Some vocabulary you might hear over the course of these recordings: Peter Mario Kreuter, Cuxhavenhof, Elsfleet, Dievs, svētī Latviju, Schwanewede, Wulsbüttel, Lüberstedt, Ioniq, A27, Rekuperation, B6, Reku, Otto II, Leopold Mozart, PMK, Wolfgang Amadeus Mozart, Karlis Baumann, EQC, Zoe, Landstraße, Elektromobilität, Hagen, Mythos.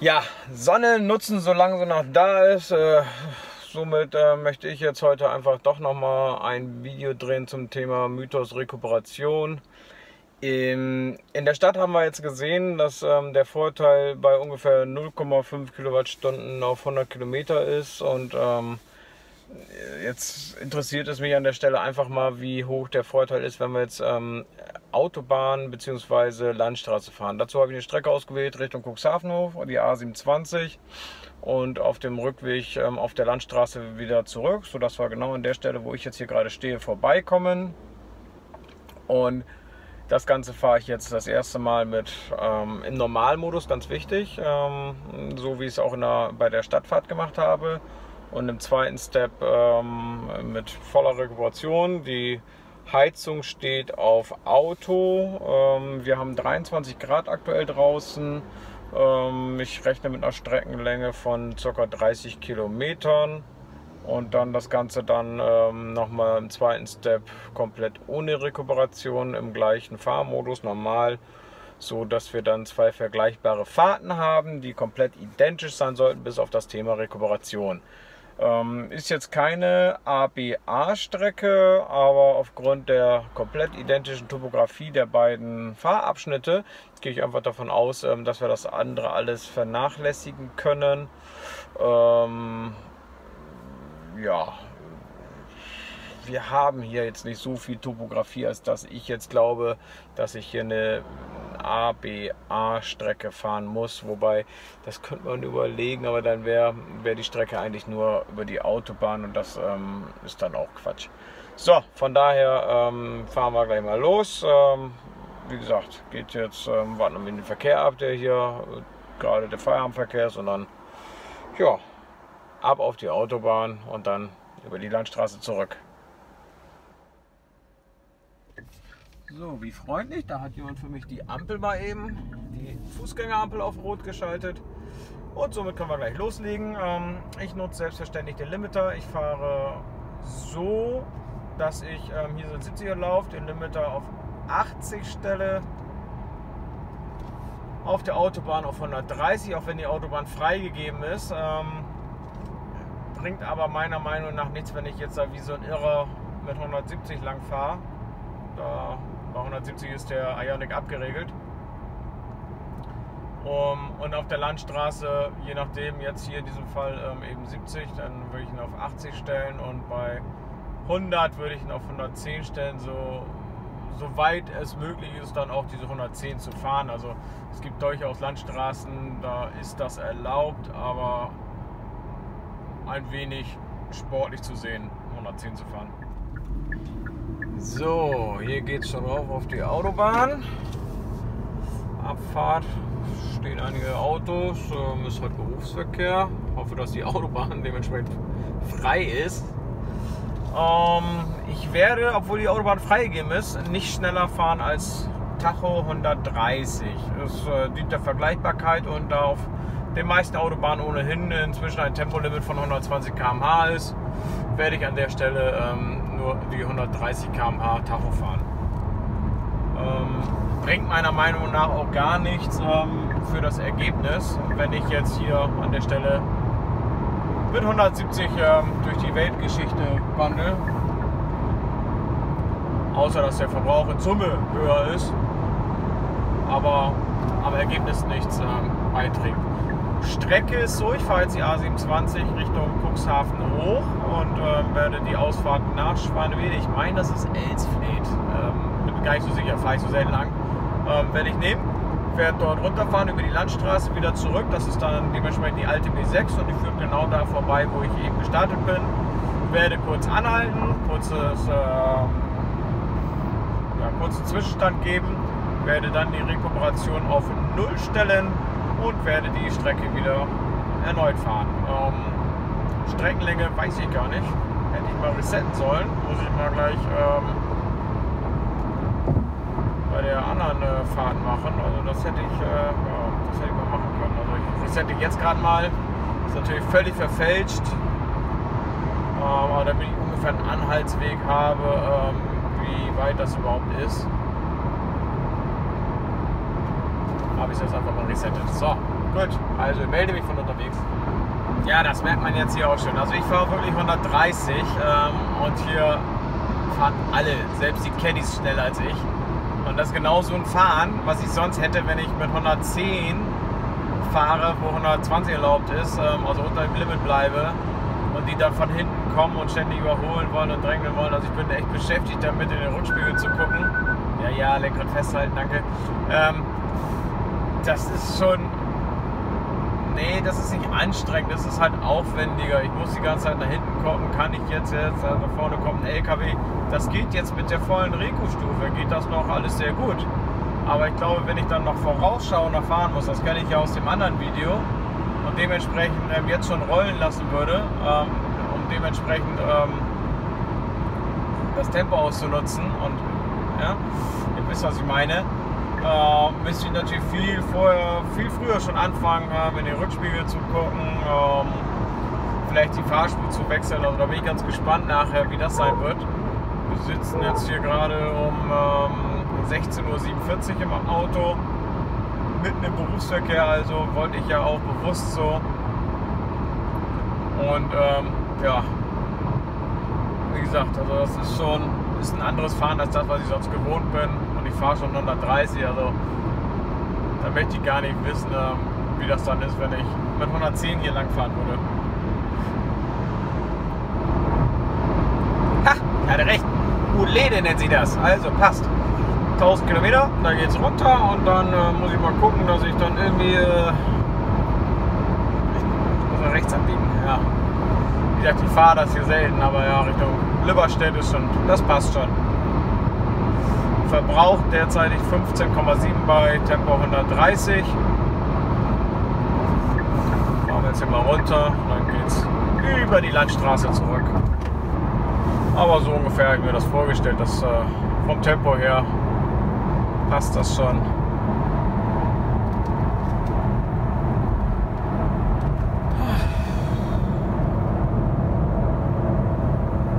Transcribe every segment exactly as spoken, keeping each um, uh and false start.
Ja, Sonne nutzen, solange sie noch da ist. Äh, somit äh, möchte ich jetzt heute einfach doch nochmal ein Video drehen zum Thema Mythos Rekuperation. In, in der Stadt haben wir jetzt gesehen, dass ähm, der Vorteil bei ungefähr null Komma fünf Kilowattstunden auf hundert Kilometer ist. Und ähm, jetzt interessiert es mich an der Stelle einfach mal, wie hoch der Vorteil ist, wenn wir jetzt ähm, Autobahn bzw. Landstraße fahren. Dazu habe ich eine Strecke ausgewählt Richtung Cuxhavenhof, die A siebenundzwanzig, und auf dem Rückweg ähm, auf der Landstraße wieder zurück, sodass wir genau an der Stelle, wo ich jetzt hier gerade stehe, vorbeikommen. Und das Ganze fahre ich jetzt das erste Mal mit ähm, im Normalmodus, ganz wichtig, ähm, so wie ich es auch in der, bei der Stadtfahrt gemacht habe. Und im zweiten Step ähm, mit voller Rekuperation. Die Heizung steht auf Auto. Ähm, wir haben dreiundzwanzig Grad aktuell draußen. Ähm, ich rechne mit einer Streckenlänge von ca. dreißig Kilometern. Und dann das Ganze dann ähm, nochmal im zweiten Step komplett ohne Rekuperation im gleichen Fahrmodus normal, so dass wir dann zwei vergleichbare Fahrten haben, die komplett identisch sein sollten, bis auf das Thema Rekuperation. Ähm, ist jetzt keine A B A-Strecke, aber aufgrund der komplett identischen Topografie der beiden Fahrabschnitte gehe ich einfach davon aus, ähm, dass wir das andere alles vernachlässigen können. Ähm, Ja, wir haben hier jetzt nicht so viel Topografie, als dass ich jetzt glaube, dass ich hier eine A B A-Strecke fahren muss. Wobei, das könnte man überlegen, aber dann wäre wär die Strecke eigentlich nur über die Autobahn, und das ähm, ist dann auch Quatsch. So, von daher ähm, fahren wir gleich mal los. Ähm, wie gesagt, geht jetzt, ähm, warten wir den Verkehr ab, der hier äh, gerade der Feierabendverkehr ist, und dann, ja, ab auf die Autobahn und dann über die Landstraße zurück. So, wie freundlich, da hat jemand für mich die Ampel mal eben, die Fußgängerampel auf Rot geschaltet, und somit können wir gleich loslegen. Ich nutze selbstverständlich den Limiter. Ich fahre so, dass ich hier so einen siebziger laufe, den Limiter auf achtzig stelle, auf der Autobahn auf hundertdreißig, auch wenn die Autobahn freigegeben ist. Bringt aber meiner Meinung nach nichts, wenn ich jetzt da wie so ein Irrer mit hundertsiebzig lang fahre. Bei hundertsiebzig ist der Ioniq abgeregelt. Um, und auf der Landstraße, je nachdem, jetzt hier in diesem Fall ähm, eben siebzig, dann würde ich ihn auf achtzig stellen, und bei hundert würde ich ihn auf hundertzehn stellen, so, so weit es möglich ist, dann auch diese hundertzehn zu fahren. Also es gibt durchaus Landstraßen, da ist das erlaubt, aber ein wenig sportlich zu sehen, hundertzehn zu fahren. So, hier geht es schon rauf auf die Autobahn. Abfahrt, stehen einige Autos, ähm, ist heute Berufsverkehr. Hoffe, dass die Autobahn dementsprechend frei ist. Ähm, ich werde, obwohl die Autobahn freigegeben ist, nicht schneller fahren als Tacho hundertdreißig. Das äh, dient der Vergleichbarkeit, und auf den meisten Autobahnen ohnehin inzwischen ein Tempolimit von hundertzwanzig Kilometer pro Stunde ist, werde ich an der Stelle ähm, nur die hundertdreißig Kilometer pro Stunde Tacho fahren. Ähm, bringt meiner Meinung nach auch gar nichts ähm, für das Ergebnis, wenn ich jetzt hier an der Stelle mit hundertsiebzig ähm, durch die Weltgeschichte wandle, außer dass der Verbrauch in Summe höher ist, aber am Ergebnis nichts ähm, beiträgt. Strecke ist so, ich fahre jetzt die A siebenundzwanzig Richtung Cuxhaven hoch und äh, werde die Ausfahrt nach Schwanewede, ich meine, das ist Elsfleet, ähm, bin mir gar nicht so sicher, fahre ich so selten lang, ähm, werde ich nehmen, werde dort runterfahren über die Landstraße wieder zurück. Das ist dann dementsprechend die alte B sechs, und die führt genau da vorbei, wo ich eben gestartet bin. Werde kurz anhalten, kurzes, äh, ja, kurzen Zwischenstand geben, werde dann die Rekuperation auf null stellen und werde die Strecke wieder erneut fahren. Ähm, Streckenlänge weiß ich gar nicht. Hätte ich mal resetten sollen. Muss ich mal gleich ähm, bei der anderen äh, Fahrt machen. Also das hätte ich, äh, ja, das hätte ich mal machen können. Also ich resette jetzt gerade mal. Ist natürlich völlig verfälscht. Ähm, aber damit ich ungefähr einen Anhaltsweg habe, ähm, wie weit das überhaupt ist, habe ich jetzt einfach mal resettet. So, Gut, also ich melde mich von unterwegs. Ja, das merkt man jetzt hier auch schon. Also ich fahre wirklich hundertdreißig ähm, und hier fahren alle, selbst die Caddies, schneller als ich. Und das ist genau so ein Fahren, was ich sonst hätte, wenn ich mit hundertzehn fahre, wo hundertzwanzig erlaubt ist, ähm, also unter dem Limit bleibe und die dann von hinten kommen und ständig überholen wollen und drängen wollen. Also ich bin echt beschäftigt damit, in den Rückspiegel zu gucken. Ja, ja, Lenkrad festhalten, danke. Ähm, das ist schon... Nee, das ist nicht anstrengend, das ist halt aufwendiger. Ich muss die ganze Zeit nach hinten gucken, kann ich jetzt, jetzt da vorne kommt ein L K W. Das geht jetzt mit der vollen Reku-Stufe, geht das noch alles sehr gut. Aber ich glaube, wenn ich dann noch vorausschauen, noch fahren muss, das kenne ich ja aus dem anderen Video, und dementsprechend ähm, jetzt schon rollen lassen würde, ähm, um dementsprechend ähm, das Tempo auszunutzen. Und ja, ihr wisst, was ich meine. Äh, müsste ich natürlich viel, vorher, viel früher schon anfangen, äh, in den Rückspiegel zu gucken, ähm, vielleicht die Fahrspur zu wechseln. Also da bin ich ganz gespannt nachher, wie das sein wird. Wir sitzen jetzt hier gerade um ähm, sechzehn Uhr siebenundvierzig im Auto, mitten im Berufsverkehr, also wollte ich ja auch bewusst so. Und ähm, ja, wie gesagt, also das ist schon ist ein anderes Fahren als das, was ich sonst gewohnt bin. Ich fahre schon hundertdreißig, also da möchte ich gar nicht wissen, wie das dann ist, wenn ich mit hundertzehn hier lang fahren würde. Ha, ich hatte recht. Ulede nennt sie das, also passt. tausend Kilometer, da geht es runter und dann äh, muss ich mal gucken, dass ich dann irgendwie äh, ich muss rechts abbiegen. Ja. Wie gesagt, ich fahre das hier selten, aber ja, Richtung Lüberstedt ist schon, das passt schon. Verbraucht derzeitig fünfzehn Komma sieben bei Tempo hundertdreißig. Fahren wir jetzt hier mal runter, dann geht's über die Landstraße zurück. Aber so ungefähr habe ich mir das vorgestellt, dass äh, vom Tempo her passt das schon.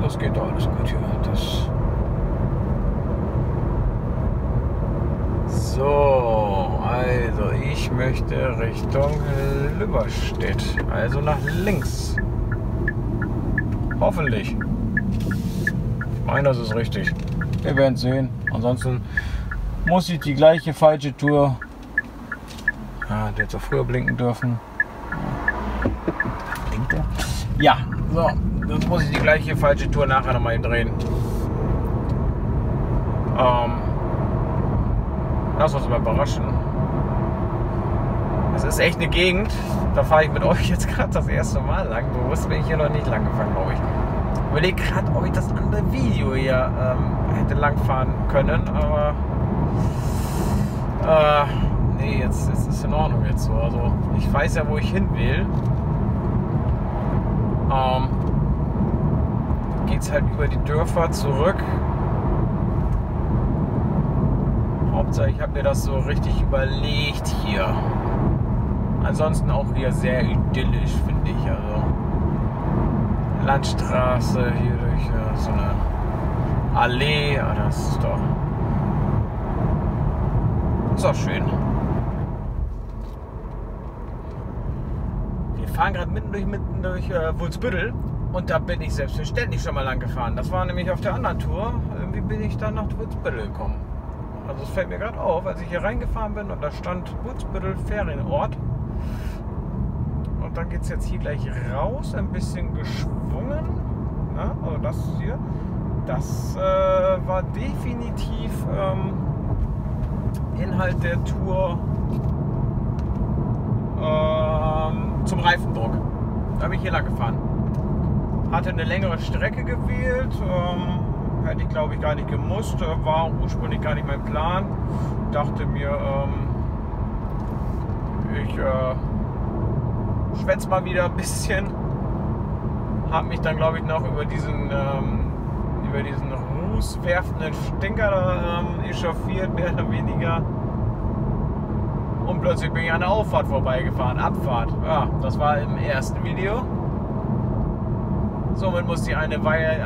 Das geht doch alles gut hier. Das So, also ich möchte Richtung Lüberstedt, also nach links. Hoffentlich. Ich meine, das ist richtig. Wir werden es sehen. Ansonsten muss ich die gleiche falsche Tour. Ah, der hätte so früher blinken dürfen. Blinkt er? Ja, so. Sonst muss ich die gleiche falsche Tour nachher nochmal drehen. Ähm. Lass uns mal überraschen. Das ist echt eine Gegend, da fahre ich mit euch jetzt gerade das erste Mal lang. Bewusst bin ich hier noch nicht lang gefahren, glaube ich. Ich überlege gerade, ob ich das andere Video hier ähm, hätte langfahren können, aber äh, nee, jetzt, jetzt ist es in Ordnung jetzt so. Also ich weiß ja, wo ich hin will. Ähm, geht es halt über die Dörfer zurück. Ich habe mir das so richtig überlegt hier. Ansonsten auch wieder sehr idyllisch, finde ich. Also Landstraße hier durch ja, so eine Allee. Ja, das ist doch, das ist doch schön. Wir fahren gerade mitten durch, mitten durch äh, Wulsbüttel. Und da bin ich selbstverständlich schon mal lang gefahren. Das war nämlich auf der anderen Tour. Irgendwie bin ich dann nach Wulsbüttel gekommen. Also es fällt mir gerade auf, als ich hier reingefahren bin und da stand Wulsbüttel Ferienort. Und dann geht es jetzt hier gleich raus, ein bisschen geschwungen. Na, also das hier, das äh, war definitiv ähm, Inhalt der Tour ähm, zum Reifendruck. Da bin ich hier lang gefahren. Hatte eine längere Strecke gewählt. Ähm, Hätte ich, glaube ich, gar nicht gemusst. War ursprünglich gar nicht mein Plan. Dachte mir, ähm, ich äh, schwätze mal wieder ein bisschen. Habe mich dann, glaube ich, noch über diesen ähm, über diesen rußwerfenden Stinker da ähm, echauffiert, mehr oder weniger. Und plötzlich bin ich an der Auffahrt vorbeigefahren. Abfahrt. Ja, das war im ersten Video. Somit musste ich eine,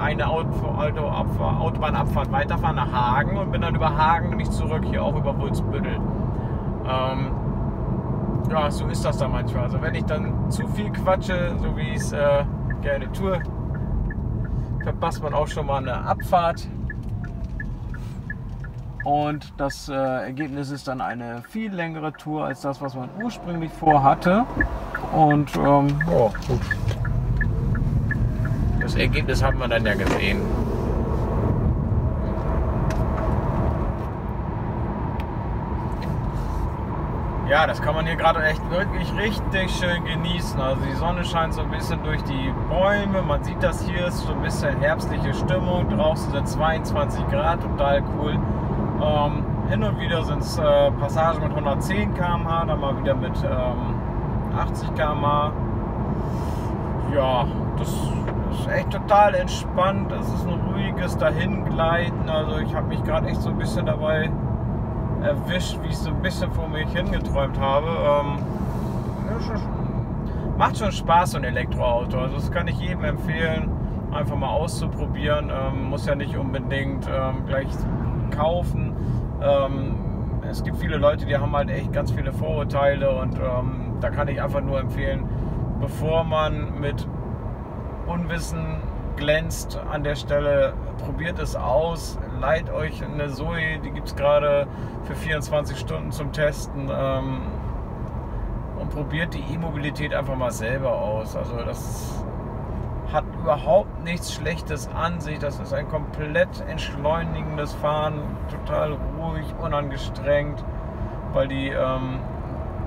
eine Autobahnabfahrt weiterfahren nach Hagen und bin dann über Hagen nicht zurück, hier auch über Wulsbüttel. Ähm, ja, so ist das dann manchmal. Also wenn ich dann zu viel quatsche, so wie ich es äh, gerne tue, verpasst man auch schon mal eine Abfahrt. Und das äh, Ergebnis ist dann eine viel längere Tour als das, was man ursprünglich vorhatte. Und ähm, oh, gut. Das Ergebnis haben wir dann ja gesehen. Ja, das kann man hier gerade echt wirklich richtig schön genießen. Also die Sonne scheint so ein bisschen durch die Bäume. Man sieht das hier, ist so ein bisschen herbstliche Stimmung. Draußen sind zweiundzwanzig Grad, total cool. Ähm, hin und wieder sind es äh, Passagen mit hundertzehn Kilometer pro Stunde, dann mal wieder mit ähm, achtzig Kilometer pro Stunde. Ja, das ist echt total entspannt. Es ist ein ruhiges Dahingleiten. Also ich habe mich gerade echt so ein bisschen dabei erwischt, wie ich so ein bisschen vor mich hingeträumt habe. Ähm, macht schon Spaß, so ein Elektroauto. Also das kann ich jedem empfehlen, einfach mal auszuprobieren. Ähm, muss ja nicht unbedingt ähm, gleich kaufen. Ähm, es gibt viele Leute, die haben halt echt ganz viele Vorurteile und ähm, da kann ich einfach nur empfehlen, bevor man mit Unwissen glänzt an der Stelle, probiert es aus, leiht euch eine Zoe, die gibt es gerade für vierundzwanzig Stunden zum Testen, ähm, und probiert die E-Mobilität einfach mal selber aus. Also das hat überhaupt nichts Schlechtes an sich, das ist ein komplett entschleunigendes Fahren, total ruhig, unangestrengt, weil die ähm,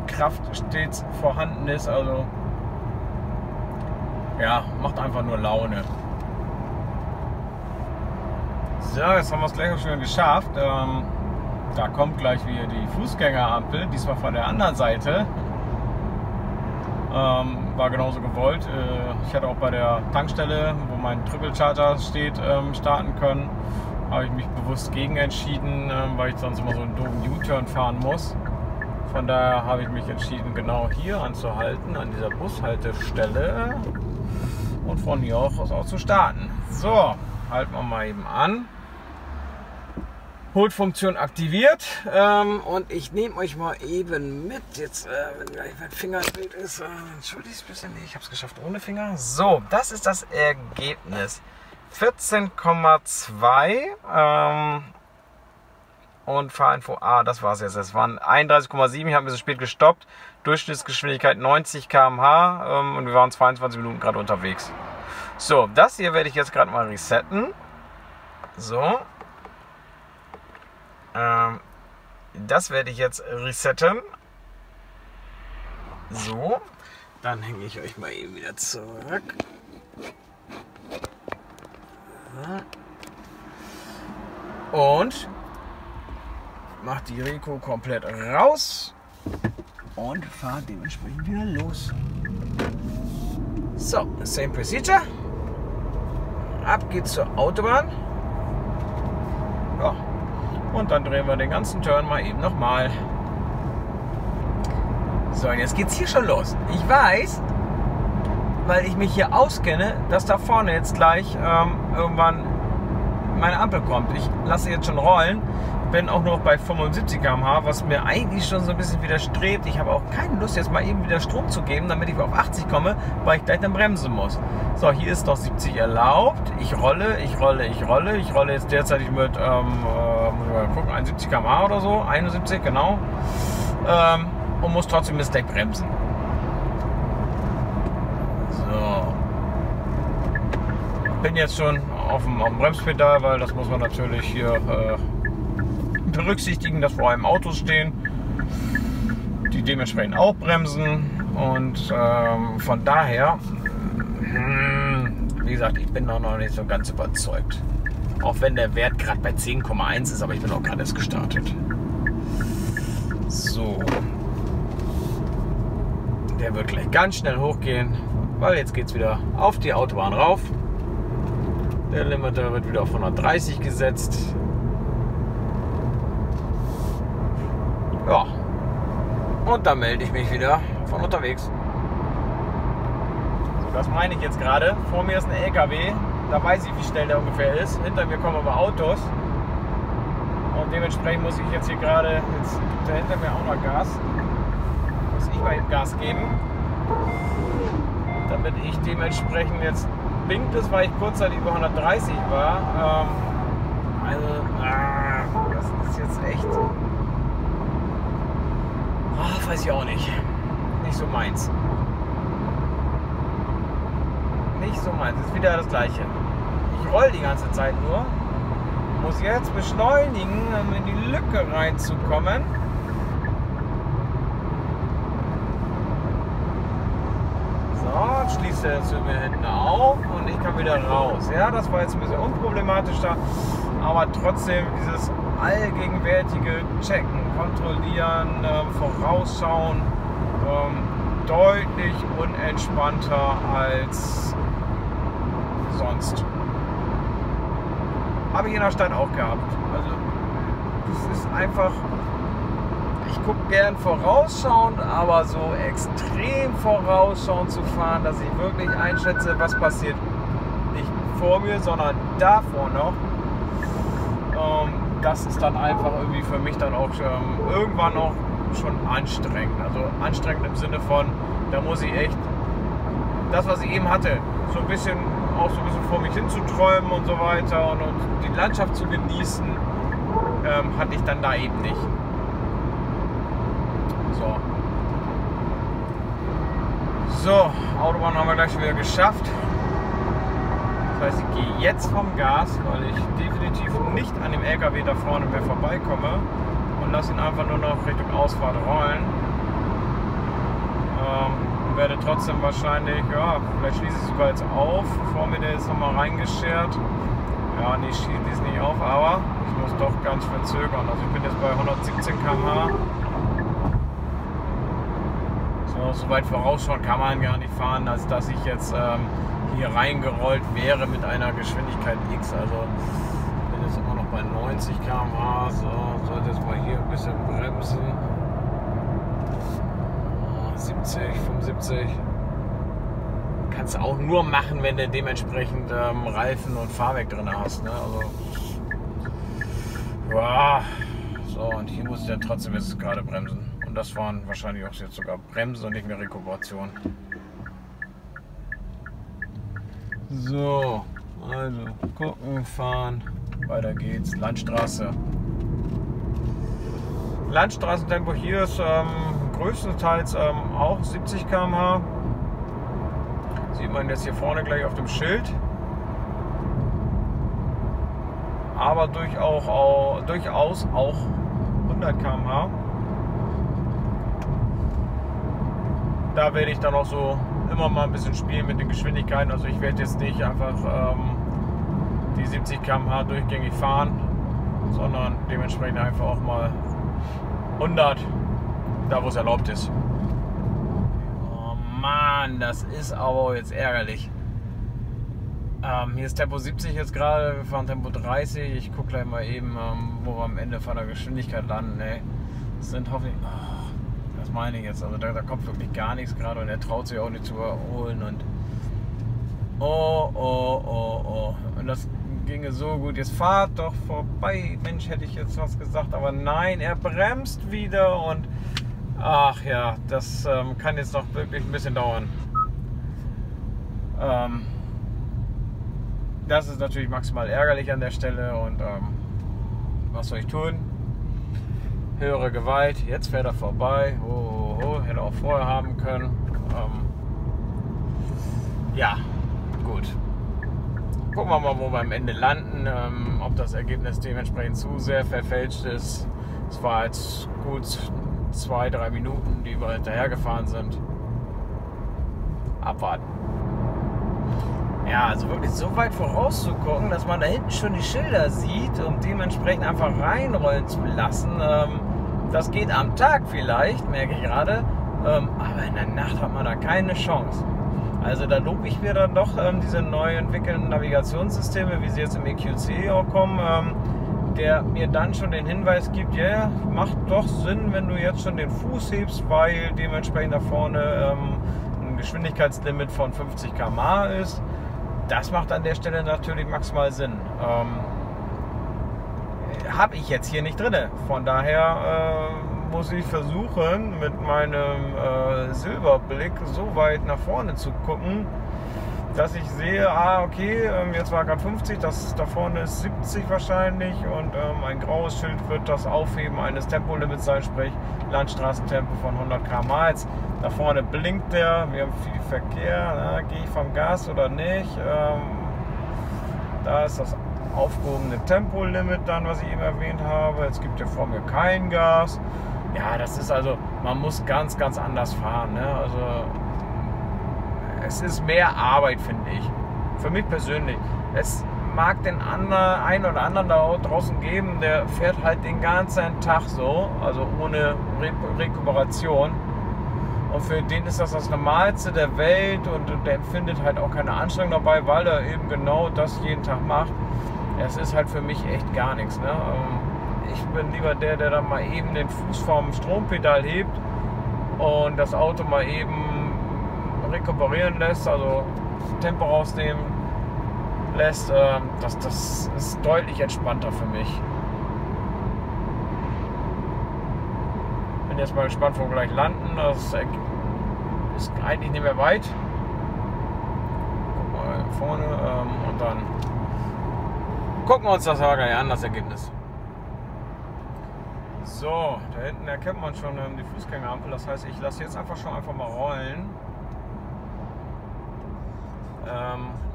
Kraft stets vorhanden ist, also ja, macht einfach nur Laune. So, jetzt haben wir es gleich auch schon geschafft. Ähm, da kommt gleich wieder die Fußgängerampel, diesmal von der anderen Seite. Ähm, war genauso gewollt. Äh, ich hatte auch bei der Tankstelle, wo mein Triple Charger steht, ähm, starten können. Habe ich mich bewusst gegen entschieden, ähm, weil ich sonst immer so einen doofen U-Turn fahren muss. Von daher habe ich mich entschieden, genau hier anzuhalten, an dieser Bushaltestelle. Und von hier aus auch zu starten. So, halten wir mal eben an. Hold-Funktion aktiviert, ähm, und ich nehme euch mal eben mit. Jetzt, äh, wenn gleich mein Fingerbild ist, äh, entschuldigt ein bisschen, ich habe es geschafft ohne Finger. So, das ist das Ergebnis. vierzehn Komma zwei ähm, und Fahrinfo A, ah, das war es jetzt. Es waren einunddreißig Komma sieben, ich habe mir so spät gestoppt. Durchschnittsgeschwindigkeit neunzig Kilometer pro Stunde ähm, und wir waren zweiundzwanzig Minuten gerade unterwegs. So, das hier werde ich jetzt gerade mal resetten. So. Das werde ich jetzt resetten. So, dann hänge ich euch mal eben wieder zurück. Und mach die Reko komplett raus und fahr dementsprechend wieder los. So, same procedure. Ab geht's zur Autobahn. Ja. Und dann drehen wir den ganzen Turn mal eben nochmal. So, und jetzt geht's hier schon los. Ich weiß, weil ich mich hier auskenne, dass da vorne jetzt gleich ähm, irgendwann meine Ampel kommt. Ich lasse jetzt schon rollen, bin auch noch bei fünfundsiebzig Kilometer pro Stunde, was mir eigentlich schon so ein bisschen widerstrebt. Ich habe auch keine Lust, jetzt mal eben wieder Strom zu geben, damit ich auf achtzig komme, weil ich gleich dann bremsen muss. So, hier ist noch siebzig erlaubt. Ich rolle, ich rolle, ich rolle. Ich rolle jetzt derzeitig mit, ähm, äh, muss ich mal gucken, einundsiebzig Kilometer pro Stunde oder so. einundsiebzig, genau. Ähm, und muss trotzdem mit Stack bremsen. So. Bin jetzt schon auf dem, auf dem Bremspedal, weil das muss man natürlich hier äh, berücksichtigen, dass vor allem Autos stehen, die dementsprechend auch bremsen, und ähm, von daher, wie gesagt, ich bin noch nicht so ganz überzeugt. Auch wenn der Wert gerade bei zehn Komma eins ist, aber ich bin auch gerade erst gestartet. So. Der wird gleich ganz schnell hochgehen, weil jetzt geht es wieder auf die Autobahn rauf. Der Limiter wird wieder auf hundertdreißig gesetzt. Ja, und dann melde ich mich wieder von unterwegs. So, das meine ich jetzt gerade. Vor mir ist ein L K W, da weiß ich, wie schnell der ungefähr ist. Hinter mir kommen aber Autos. Und dementsprechend muss ich jetzt hier gerade, jetzt gibt er hinter mir auch noch Gas. muss ich mal Gas geben, damit ich dementsprechend jetzt blinkt es, weil ich kurzzeitig über hundertdreißig war. Ähm, also, ah, das ist jetzt echt, oh, weiß ich auch nicht, nicht so meins. Nicht so meins, ist wieder das Gleiche. Ich roll die ganze Zeit nur, muss jetzt beschleunigen, um in die Lücke reinzukommen. So, schließt er jetzt zu mir hinten auf und ich kann wieder raus. Ja, das war jetzt ein bisschen unproblematischer, aber trotzdem dieses allgegenwärtige Checken, Kontrollieren, ähm, Vorausschauen, ähm, deutlich unentspannter als sonst. Habe ich in der Stadt auch gehabt. Also, das ist einfach, ich gucke gern vorausschauend, aber so extrem vorausschauend zu fahren, dass ich wirklich einschätze, was passiert. Nicht vor mir, sondern davor noch. Ähm, das ist dann einfach irgendwie für mich dann auch schon, irgendwann auch schon anstrengend. Also anstrengend im Sinne von, da muss ich echt das, was ich eben hatte, so ein bisschen auch so ein bisschen vor mich hinzuträumen und so weiter und, und die Landschaft zu genießen, ähm, hatte ich dann da eben nicht. So. So, Autobahn haben wir gleich schon wieder geschafft. Das heißt, ich gehe jetzt vom Gas, weil ich definitiv nicht an dem L K W da vorne mehr vorbeikomme und lasse ihn einfach nur noch Richtung Ausfahrt rollen. Ähm, werde trotzdem wahrscheinlich, ja, vielleicht schließe ich es sogar jetzt auf, bevor mir der jetzt nochmal reingeschert. Ja, nee, schließe ich es nicht auf, aber ich muss doch ganz verzögern. Also ich bin jetzt bei hundertsiebzehn Kilometer pro Stunde. So, so weit vorausschauen kann man gar nicht fahren, als dass ich jetzt ähm, hier reingerollt wäre mit einer Geschwindigkeit X. Also ich bin jetzt immer noch bei neunzig Kilometer pro Stunde. So, sollte jetzt mal hier ein bisschen bremsen. siebzig, fünfundsiebzig. Kannst du auch nur machen, wenn du dementsprechend ähm, Reifen und Fahrwerk drin hast. Ne? Also, wow. So, und hier muss ich dann trotzdem jetzt gerade bremsen. Und das waren wahrscheinlich auch jetzt sogar Bremsen und nicht mehr Rekuperation. So, also gucken, fahren. Weiter geht's. Landstraße. Landstraßentempo hier ist ähm, größtenteils ähm, auch siebzig Kilometer pro Stunde. Sieht man jetzt hier vorne gleich auf dem Schild. Aber durchaus auch, durchaus auch hundert Kilometer pro Stunde. Da werde ich dann auch so immer mal ein bisschen spielen mit den Geschwindigkeiten. Also ich werde jetzt nicht einfach ähm, die siebzig Kilometer pro Stunde durchgängig fahren, sondern dementsprechend einfach auch mal hundert, da wo es erlaubt ist. Oh Mann, das ist aber jetzt ärgerlich. Ähm, hier ist Tempo siebzig jetzt gerade, wir fahren Tempo dreißig. Ich gucke gleich mal eben, ähm, wo wir am Ende von der Geschwindigkeit landen. Ey. Das sind hoffentlich, oh, das meine ich jetzt, also da, da kommt wirklich gar nichts gerade und er traut sich auch nicht zu erholen. Und oh, oh, oh, oh. Und das ginge so gut, jetzt fahrt doch vorbei. Mensch, hätte ich jetzt was gesagt, aber nein, er bremst wieder und ach ja, das ähm, kann jetzt noch wirklich ein bisschen dauern. Ähm, das ist natürlich maximal ärgerlich an der Stelle und ähm, was soll ich tun? Höhere Gewalt, jetzt fährt er vorbei. Oh, oh, oh. Hätte auch vorher haben können. Ähm, ja, gut. Gucken wir mal, wo wir am Ende landen, ähm, ob das Ergebnis dementsprechend zu sehr verfälscht ist. Es war jetzt gut zwei, drei Minuten, die wir hinterhergefahren sind. Abwarten. Ja, also wirklich so weit vorauszugucken, dass man da hinten schon die Schilder sieht, um dementsprechend einfach reinrollen zu lassen. Ähm, das geht am Tag vielleicht, merke ich gerade, ähm, aber in der Nacht hat man da keine Chance. Also da lobe ich mir dann doch ähm, diese neu entwickelten Navigationssysteme, wie sie jetzt im E Q C auch kommen, ähm, der mir dann schon den Hinweis gibt, ja, yeah, macht doch Sinn, wenn du jetzt schon den Fuß hebst, weil dementsprechend da vorne ähm, ein Geschwindigkeitslimit von fünfzig Kilometer pro Stunde ist. Das macht an der Stelle natürlich maximal Sinn. Ähm, Habe ich jetzt hier nicht drin. Von daher muss ich versuchen, mit meinem äh, Silberblick so weit nach vorne zu gucken, dass ich sehe, ah okay, jetzt war gerade fünfzig, das da vorne ist siebzig wahrscheinlich, und ähm, ein graues Schild wird das Aufheben eines Tempolimits sein, sprich Landstraßentempo von hundert Kilometer pro Stunde. Jetzt da vorne blinkt der, wir haben viel Verkehr, gehe ich vom Gas oder nicht? Ähm, da ist das aufgehobene Tempolimit dann, was ich eben erwähnt habe. Jetzt gibt ja vor mir kein Gas. Ja, das ist also, man muss ganz, ganz anders fahren, ne? Also es ist mehr Arbeit, finde ich. Für mich persönlich. Es mag den anderen, einen oder anderen da draußen geben, der fährt halt den ganzen Tag so, also ohne Rekuperation. Und für den ist das das Normalste der Welt, und der empfindet halt auch keine Anstrengung dabei, weil er eben genau das jeden Tag macht. Es ist halt für mich echt gar nichts, ne? Ich bin lieber der, der dann mal eben den Fuß vom Strompedal hebt und das Auto mal eben rekuperieren lässt, also Tempo rausnehmen lässt, äh, das, das ist deutlich entspannter für mich. Bin jetzt mal gespannt, wo wir gleich landen. Das ist eigentlich nicht mehr weit. Guck mal vorne, ähm, und dann gucken wir uns das mal gleich an, das Ergebnis. So, da hinten erkennt man schon ähm, die Fußgängerampel, das heißt, ich lasse jetzt einfach schon einfach mal rollen,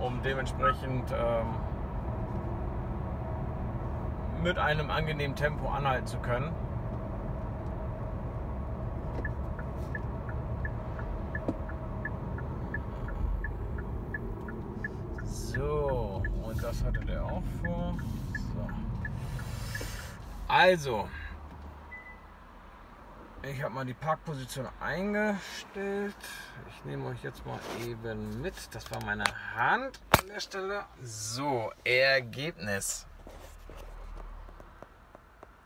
um dementsprechend ähm, mit einem angenehmen Tempo anhalten zu können. So, und das hatte der auch vor. So. Also, ich habe mal die Parkposition eingestellt. Ich nehme euch jetzt mal eben mit. Das war meine Hand an der Stelle. So, Ergebnis.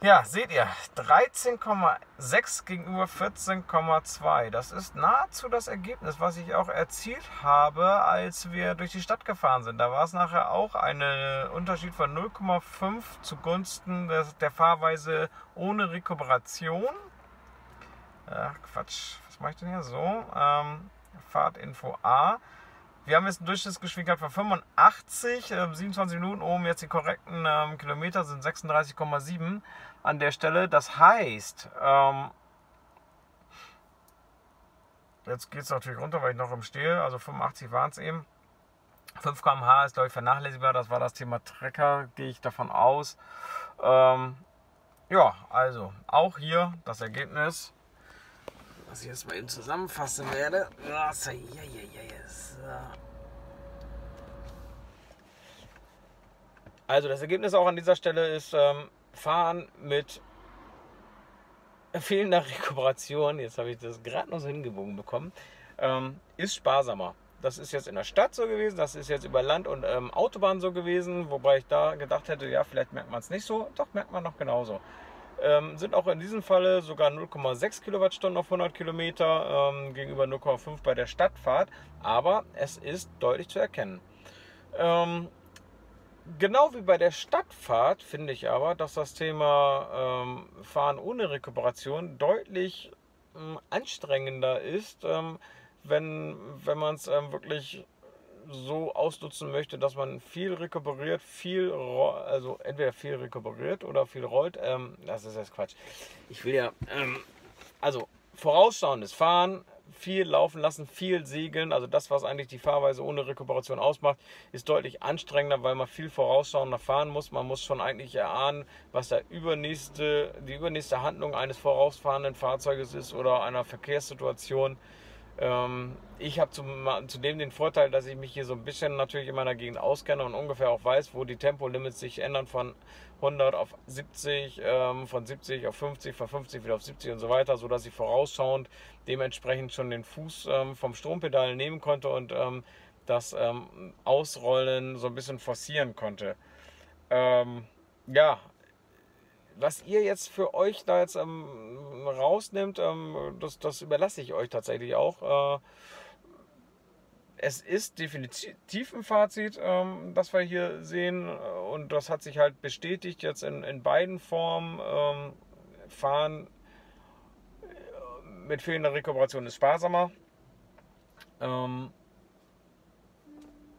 Ja, seht ihr, dreizehn Komma sechs gegenüber vierzehn Komma zwei. Das ist nahezu das Ergebnis, was ich auch erzielt habe, als wir durch die Stadt gefahren sind. Da war es nachher auch ein Unterschied von null Komma fünf zugunsten der Fahrweise ohne Rekuperation. Ach Quatsch, was mache ich denn hier? So, ähm, Fahrtinfo A. Wir haben jetzt eine Durchschnittsgeschwindigkeit von fünfundachtzig, äh, siebenundzwanzig Minuten oben, jetzt die korrekten ähm, Kilometer sind sechsunddreißig Komma sieben an der Stelle. Das heißt, ähm, jetzt geht es natürlich runter, weil ich noch im Stehe, also fünfundachtzig waren es eben. fünf Kilometer pro Stunde ist, glaube ich, vernachlässigbar, das war das Thema Trecker, gehe ich davon aus. Ähm, ja, also auch hier das Ergebnis, was ich jetzt mal eben zusammenfassen werde. So. Also das Ergebnis auch an dieser Stelle ist, ähm, fahren mit fehlender Rekuperation, jetzt habe ich das gerade noch so hingebogen bekommen, ähm, ist sparsamer. Das ist jetzt in der Stadt so gewesen, das ist jetzt über Land und ähm, Autobahn so gewesen, wobei ich da gedacht hätte, ja, vielleicht merkt man es nicht so, doch merkt man noch genauso. Ähm, sind auch in diesem Falle sogar null Komma sechs Kilowattstunden auf hundert Kilometer ähm, gegenüber null Komma fünf bei der Stadtfahrt, aber es ist deutlich zu erkennen. Ähm, genau wie bei der Stadtfahrt finde ich aber, dass das Thema ähm, Fahren ohne Rekuperation deutlich ähm, anstrengender ist, ähm, wenn, wenn man es ähm, wirklich so ausnutzen möchte, dass man viel rekuperiert, viel, also entweder viel rekuperiert oder viel rollt. Ähm, das ist jetzt Quatsch. Ich will ja, ähm, also vorausschauendes Fahren, viel laufen lassen, viel segeln. Also das, was eigentlich die Fahrweise ohne Rekuperation ausmacht, ist deutlich anstrengender, weil man viel vorausschauender fahren muss. Man muss schon eigentlich erahnen, was der übernächste, die übernächste Handlung eines vorausfahrenden Fahrzeuges ist oder einer Verkehrssituation. Ich habe zudem den Vorteil, dass ich mich hier so ein bisschen natürlich in meiner Gegend auskenne und ungefähr auch weiß, wo die Tempolimits sich ändern von hundert auf siebzig, von siebzig auf fünfzig, von fünfzig wieder auf siebzig und so weiter, sodass ich vorausschauend dementsprechend schon den Fuß vom Strompedal nehmen konnte und das Ausrollen so ein bisschen forcieren konnte. Ja. Was ihr jetzt für euch da jetzt ähm, rausnimmt, ähm, das, das überlasse ich euch tatsächlich auch. Äh, es ist definitiv ein Fazit, ähm, das wir hier sehen, und das hat sich halt bestätigt jetzt in, in beiden Formen. Ähm, fahren mit fehlender Rekuperation ist sparsamer. Ähm,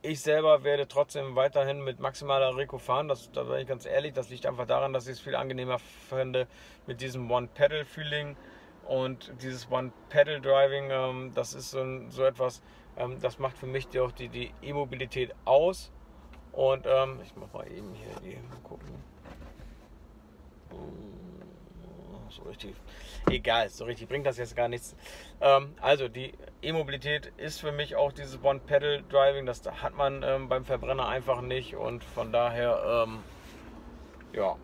ich selber werde trotzdem weiterhin mit maximaler Reku fahren, das, da bin ich ganz ehrlich. Das liegt einfach daran, dass ich es viel angenehmer finde mit diesem One-Pedal-Feeling. Und dieses One-Pedal-Driving, ähm, das ist so, so etwas, ähm, das macht für mich die, auch die, die E-Mobilität aus. Und ähm, ich mach mal eben hier, hier mal gucken. So richtig, egal, so richtig bringt das jetzt gar nichts. Ähm, also die E-Mobilität ist für mich auch dieses One-Pedal-Driving, das hat man ähm, beim Verbrenner einfach nicht. Und von daher, ähm, ja,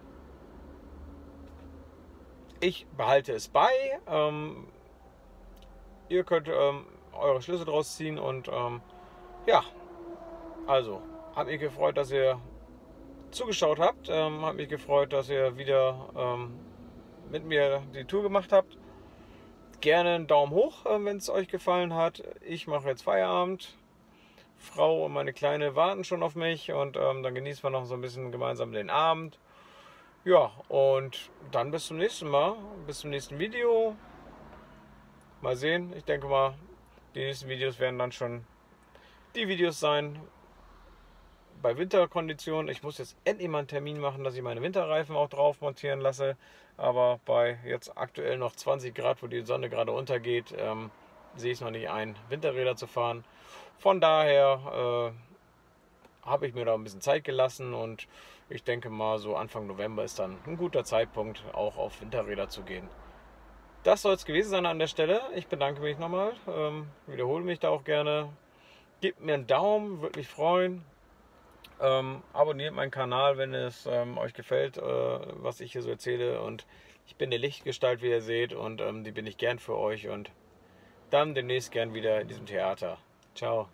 ich behalte es bei. Ähm, ihr könnt ähm, eure Schlüsse draus ziehen und ähm, ja, also hat mich gefreut, dass ihr zugeschaut habt. Ähm, hat mich gefreut, dass ihr wieder ähm, mit mir die Tour gemacht habt. Gerne einen Daumen hoch, äh, wenn es euch gefallen hat. Ich mache jetzt Feierabend. Frau und meine Kleine warten schon auf mich und ähm, dann genießen wir noch so ein bisschen gemeinsam den Abend. Ja, und dann bis zum nächsten Mal, bis zum nächsten Video. Mal sehen, ich denke mal, die nächsten Videos werden dann schon die Videos sein bei Winterkonditionen. Ich muss jetzt endlich mal einen Termin machen, dass ich meine Winterreifen auch drauf montieren lasse. Aber bei jetzt aktuell noch zwanzig Grad, wo die Sonne gerade untergeht, ähm, sehe ich es noch nicht ein, Winterräder zu fahren. Von daher äh, habe ich mir da ein bisschen Zeit gelassen und ich denke mal, so Anfang November ist dann ein guter Zeitpunkt, auch auf Winterräder zu gehen. Das soll es gewesen sein an der Stelle. Ich bedanke mich nochmal, ähm, wiederhole mich da auch gerne. Gebt mir einen Daumen, würde mich freuen. Ähm, abonniert meinen Kanal, wenn es ähm, euch gefällt, äh, was ich hier so erzähle. Und ich bin eine Lichtgestalt, wie ihr seht, und ähm, die bin ich gern für euch. Und dann demnächst gern wieder in diesem Theater. Ciao.